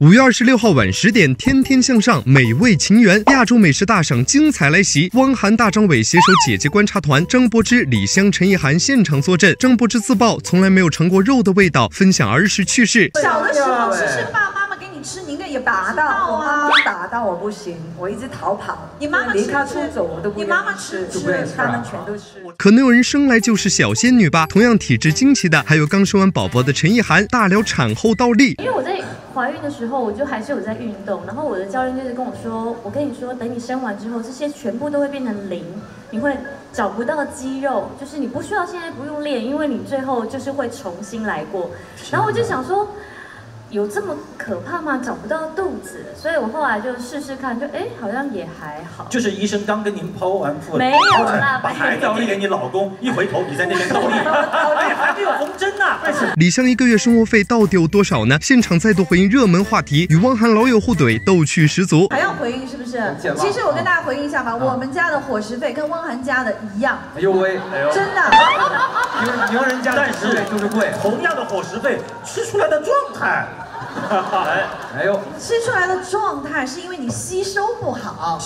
5月26号晚10点，天天向上，美味情缘，亚洲美食大赏精彩来袭。汪涵、大张伟携手姐姐观察团，张柏芝、李湘、陈意涵现场坐镇。张柏芝自曝从来没有尝过肉的味道，分享儿时趣事。小的时候是爸妈妈给你吃，你应该也打到我妈妈打到我不行，我一直逃跑。你妈妈离家出走我都不愿意吃，你妈妈吃，他们全都吃。可能有人生来就是小仙女吧？同样体质惊奇的还有刚生完宝宝的陈意涵，大聊产后倒立。因为我在 怀孕的时候，我就还是有在运动，然后我的教练就是跟我说：“我跟你说，等你生完之后，这些全部都会变成零，你会找不到肌肉，就是你不需要现在不用练，因为你最后就是会重新来过。”然后我就想说，有这么可怕吗？找不到肚子，所以我后来就试试看，就哎，好像也还好。就是医生刚跟您剖完腹，没有啦，把孩子交给你老公，一回头你在那边倒立，哎，还没有缝针呢。李湘1个月生活费到底有多少呢？现场再度回应热门话题，与汪涵老友互怼，逗趣十足。还要回应是不是？其实我跟大家回应一下吧，我们家的伙食费跟汪涵家的一样。哎呦喂，真的，牛人家但是就是贵，同样的伙食费吃出来的状态。 哎呦，吃出来的状态是因为你吸收不好，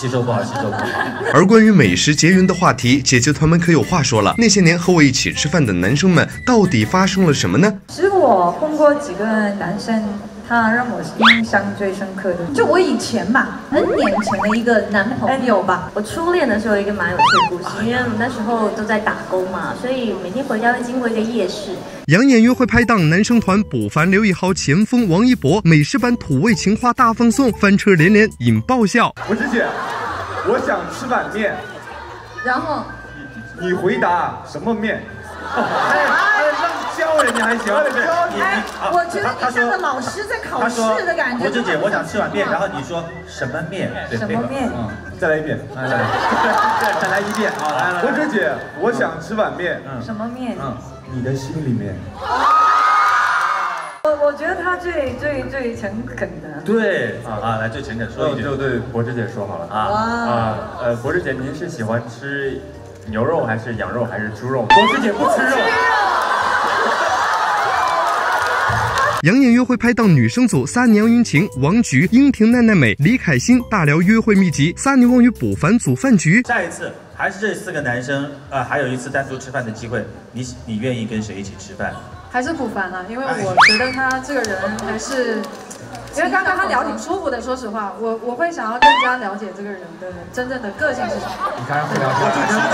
而关于美食结缘的话题，姐姐团们可有话说了。那些年和我一起吃饭的男生们，到底发生了什么呢？其实我碰过几个男生，他让我印象最深刻的，就我以前嘛，N年前的一个男朋友吧。我初恋的时候一个蛮有趣的故事，因为我们那时候都在打工嘛，所以每天回家会经过一个夜市。 养眼约会拍档男生团卜凡、刘以豪、钱枫、王一博，美食版土味情话大放送，翻车连连，引爆笑。我是姐，我想吃碗面，然后你回答什么面？教人家还行，哎，我觉得你像个老师在考试的感觉。我是姐，我想吃碗面，然后你说什么面？什么面？再来一遍，再来一遍啊！来来，我是姐，我想吃碗面，什么面？ 你的心里面，我觉得他最诚恳的。对啊，来最诚恳说一句。对，柏芝姐说好了柏芝姐，您是喜欢吃牛肉还是羊肉还是猪肉？柏芝姐不吃肉。养眼约会拍档女生组撒尼杨云晴、王菊、英婷、奈奈美、李凯欣大聊约会秘籍，撒尼汪与卜凡组饭局。下一次。 还是这4个男生，还有一次单独吃饭的机会，你愿意跟谁一起吃饭？还是卜凡啊，因为我觉得他这个人还是，因为刚刚他聊挺舒服的，说实话，我会想要更加了解这个人的真正的个性是什么。你刚才会聊天，我就知道。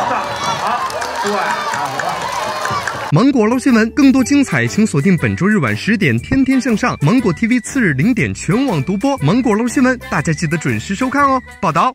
好，对，好。芒果捞新闻，更多精彩，请锁定本周日晚10点《天天向上》，芒果 TV 次日0点全网独播。芒果捞新闻，大家记得准时收看哦。报道。